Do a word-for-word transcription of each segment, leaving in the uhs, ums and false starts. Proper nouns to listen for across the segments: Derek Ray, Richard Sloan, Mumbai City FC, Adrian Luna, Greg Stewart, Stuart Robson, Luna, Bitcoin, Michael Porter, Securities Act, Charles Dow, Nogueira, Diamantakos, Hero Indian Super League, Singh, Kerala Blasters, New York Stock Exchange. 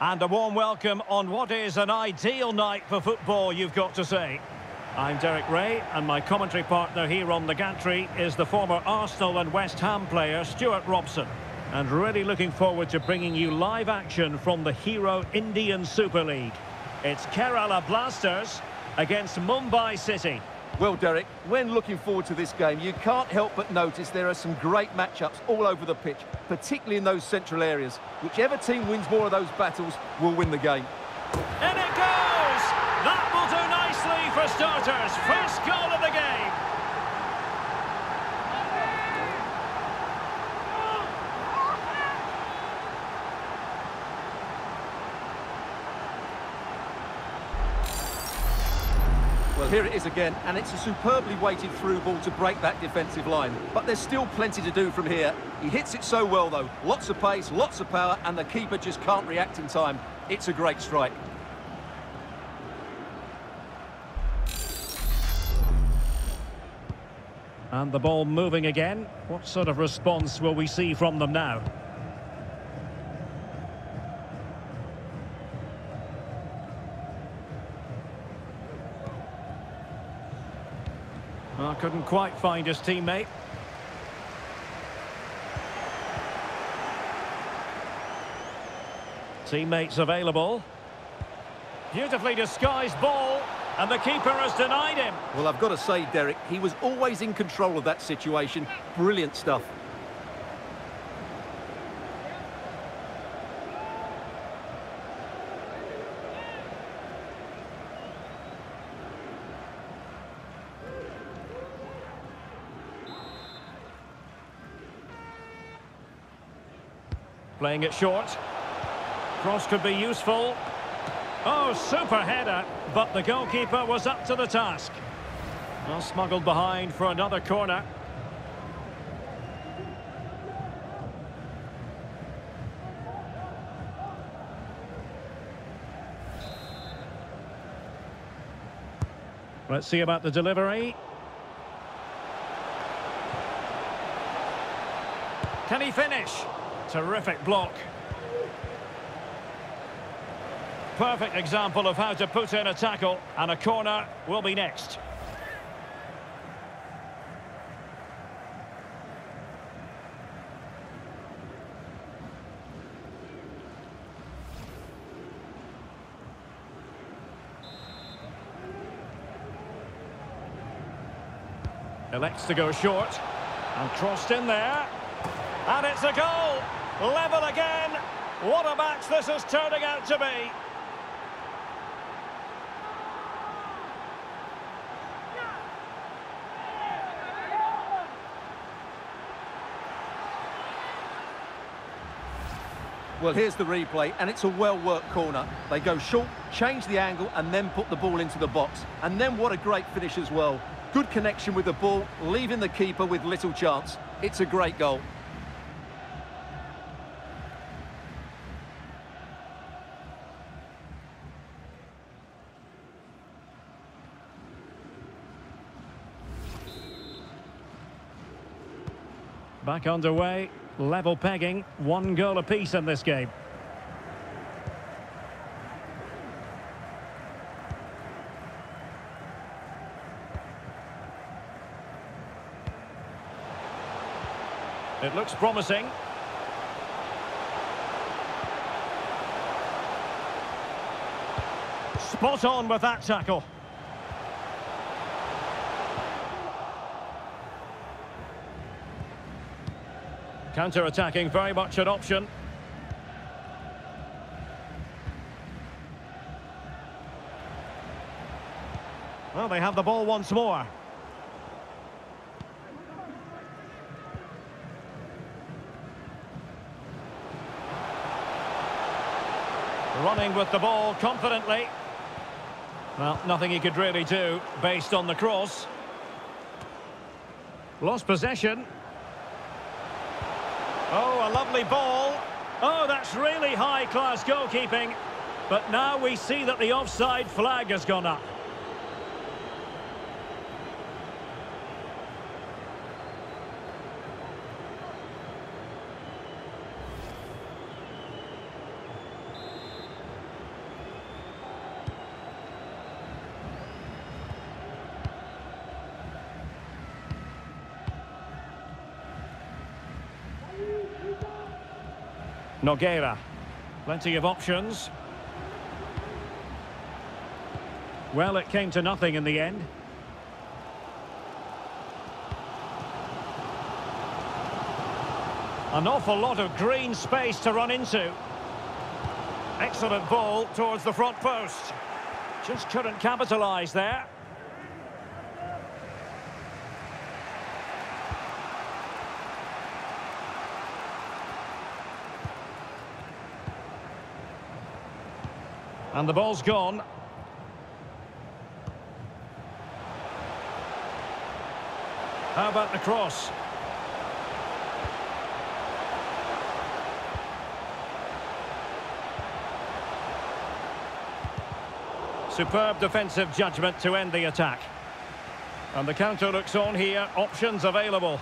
And a warm welcome on what is an ideal night for football, you've got to say. I'm Derek Ray, and my commentary partner here on the gantry is the former Arsenal and West Ham player Stuart Robson. And really looking forward to bringing you live action from the Hero Indian Super League. It's Kerala Blasters against Mumbai City. Well, Derek, when looking forward to this game, you can't help but notice there are some great matchups all over the pitch, particularly in those central areas. Whichever team wins more of those battles will win the game. And it goes! That will do nicely for starters. First goal of the game. Well, here it is again, and it's a superbly weighted through ball to break that defensive line. But there's still plenty to do from here. He hits it so well, though. Lots of pace, lots of power, and the keeper just can't react in time. It's a great strike. And the ball moving again. What sort of response will we see from them now? Oh, couldn't quite find his teammate. Teammates available. Beautifully disguised ball, and the keeper has denied him. Well, I've got to say, Derek, he was always in control of that situation. Brilliant stuff. Playing it short. Cross could be useful. Oh, super header, but the goalkeeper was up to the task. Well, smuggled behind for another corner. Let's see about the delivery. Can he finish? Terrific block. Perfect example of how to put in a tackle, and a corner will be next. Elects to go short, and crossed in there. And it's a goal! Level again! What a match this is turning out to be! Well, here's the replay, and it's a well-worked corner. They go short, change the angle, and then put the ball into the box. And then what a great finish as well. Good connection with the ball, leaving the keeper with little chance. It's a great goal. Back underway, level pegging, one goal apiece in this game. It looks promising. Spot on with that tackle. Counter-attacking, very much an option. Well, they have the ball once more. Running with the ball confidently. Well, nothing he could really do based on the cross. Lost possession. Oh, a lovely ball. Oh, that's really high-class goalkeeping. But now we see that the offside flag has gone up. Nogueira. Plenty of options. Well, it came to nothing in the end. An awful lot of green space to run into. Excellent ball towards the front post. Just couldn't capitalise there. And the ball's gone. How about the cross? Superb defensive judgment to end the attack. And the counter looks on here. Options available.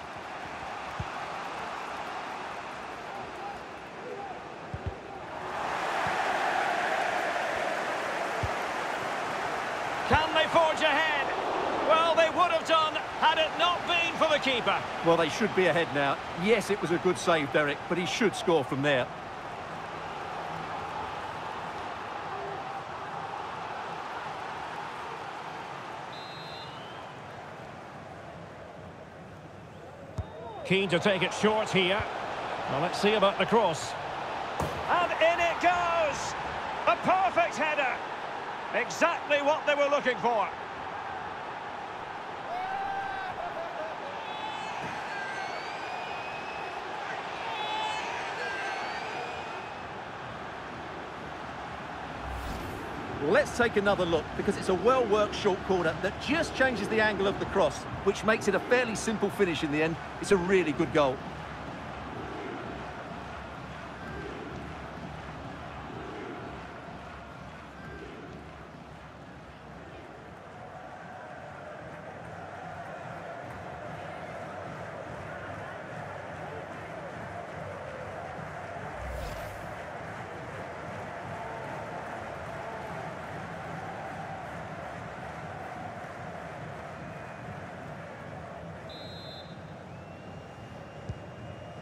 Keeper. Well, they should be ahead now. Yes, it was a good save, Derek, but he should score from there. Keen to take it short here. Well, let's see about the cross. And in it goes! A perfect header! Exactly what they were looking for. Let's take another look, because it's a well-worked short corner that just changes the angle of the cross, which makes it a fairly simple finish in the end. It's a really good goal.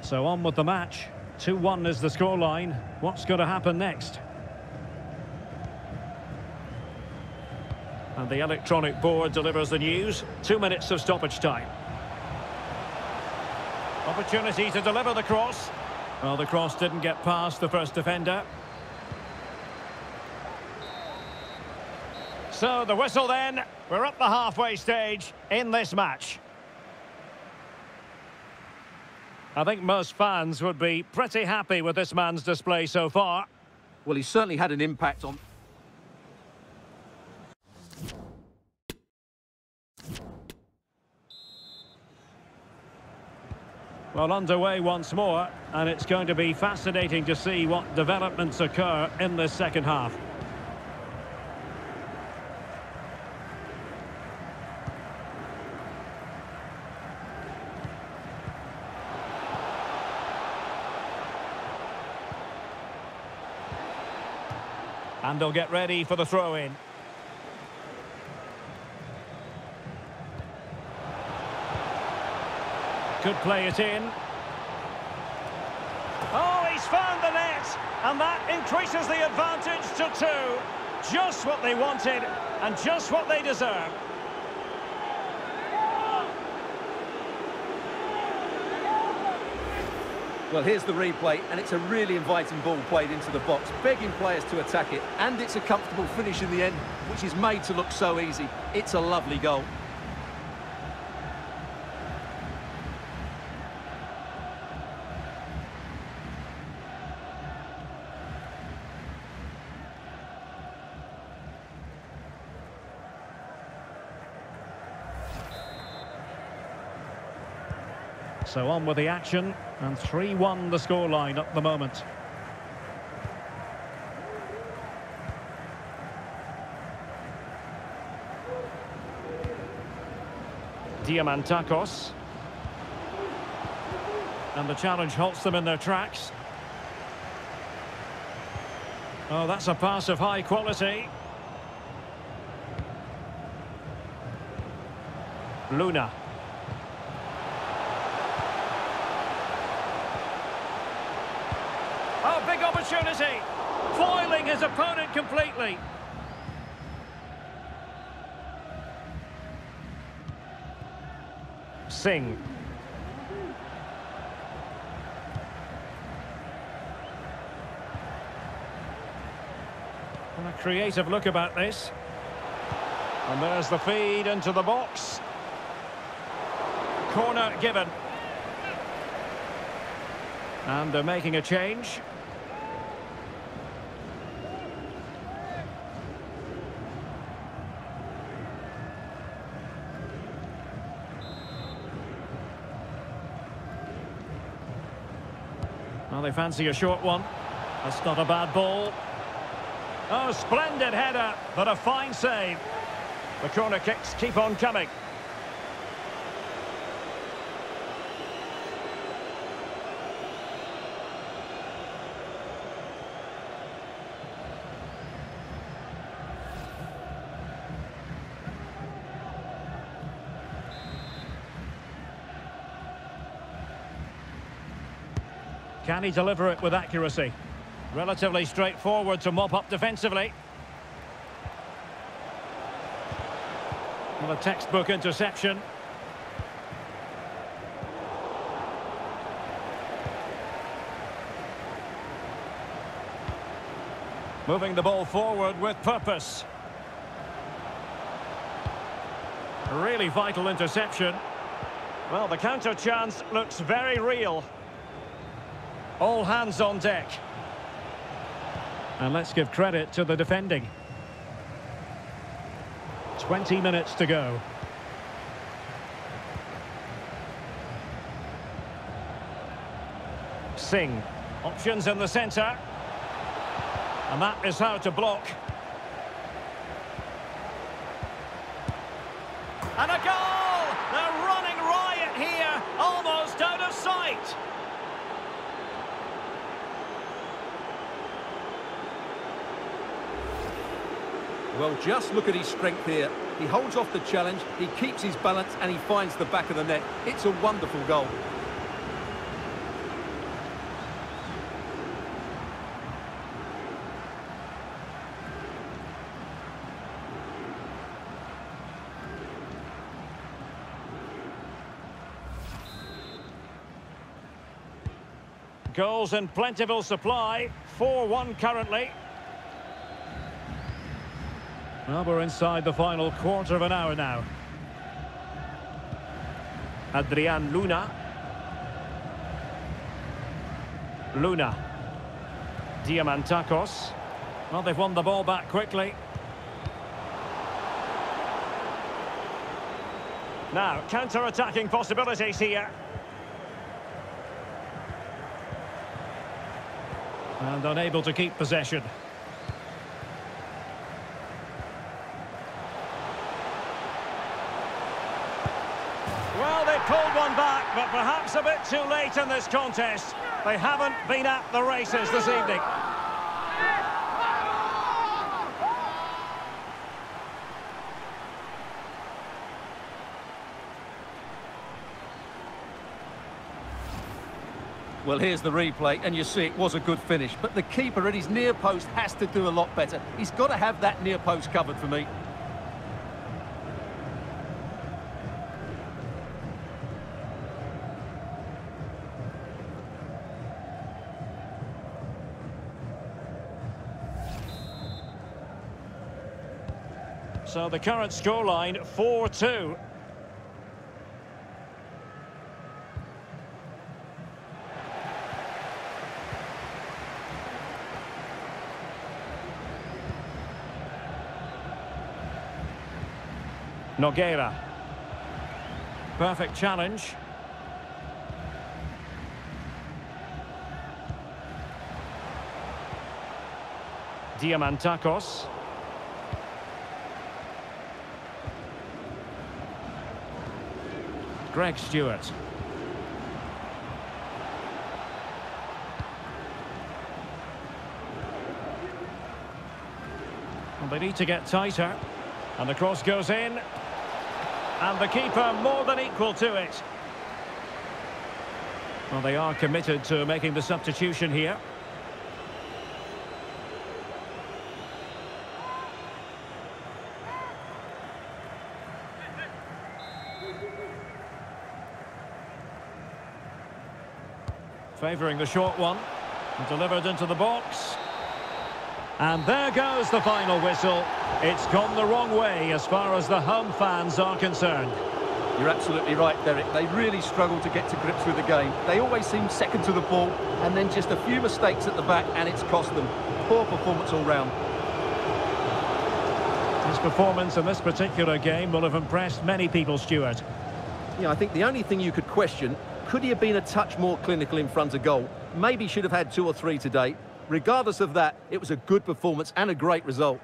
So on with the match. two one is the scoreline. What's going to happen next? And the electronic board delivers the news. Two minutes of stoppage time. Opportunity to deliver the cross. Well, the cross didn't get past the first defender. So the whistle then. We're up the halfway stage in this match. I think most fans would be pretty happy with this man's display so far. Well, he's certainly had an impact on... Well, underway once more, and it's going to be fascinating to see what developments occur in this second half. And they'll get ready for the throw-in. Could play it in. Oh, he's found the net! And that increases the advantage to two. Just what they wanted, and just what they deserve. Well, here's the replay, and it's a really inviting ball played into the box, begging players to attack it, and it's a comfortable finish in the end, which is made to look so easy. It's a lovely goal. So on with the action, and three one the scoreline at the moment. Diamantakos. And the challenge halts them in their tracks. Oh, that's a pass of high quality. Luna. A big opportunity. Foiling his opponent completely. Singh. And a creative look about this. And there's the feed into the box. Corner given. And they're making a change. Well, they fancy a short one. That's not a bad ball. Oh, splendid header, but a fine save. The corner kicks keep on coming. Can he deliver it with accuracy? Relatively straightforward to mop up defensively. Well, a textbook interception. Moving the ball forward with purpose. Really vital interception. Well, the counter chance looks very real. All hands on deck. And let's give credit to the defending. twenty minutes to go. Singh. Options in the centre. And that is how to block. And a goal! They're running riot here, almost out of sight. Well, just look at his strength here. He holds off the challenge, he keeps his balance, and he finds the back of the net. It's a wonderful goal. Goals in plentiful supply, four one currently. Well, we're inside the final quarter of an hour now. Adrian Luna. Luna. Diamantakos. Well, they've won the ball back quickly. Now, counter-attacking possibilities here. And unable to keep possession. Pulled one back, but perhaps a bit too late in this contest. They haven't been at the races this evening. Well, here's the replay, and you see it was a good finish, but the keeper at his near post has to do a lot better. He's got to have that near post covered for me. So the current scoreline, four two. Nogueira. Perfect challenge. Diamantakos. Greg Stewart. And they need to get tighter. And the cross goes in. And the keeper more than equal to it. Well, they are committed to making the substitution here. Favouring the short one. Delivered into the box. And there goes the final whistle. It's gone the wrong way as far as the home fans are concerned. You're absolutely right, Derek. They really struggle to get to grips with the game. They always seem second to the ball, and then just a few mistakes at the back, and it's cost them. Poor performance all round. His performance in this particular game will have impressed many people, Stuart. Yeah, I think the only thing you could question, could he have been a touch more clinical in front of goal? Maybe should have had two or three today. Regardless of that, it was a good performance and a great result.